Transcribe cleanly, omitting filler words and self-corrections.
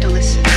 to listen.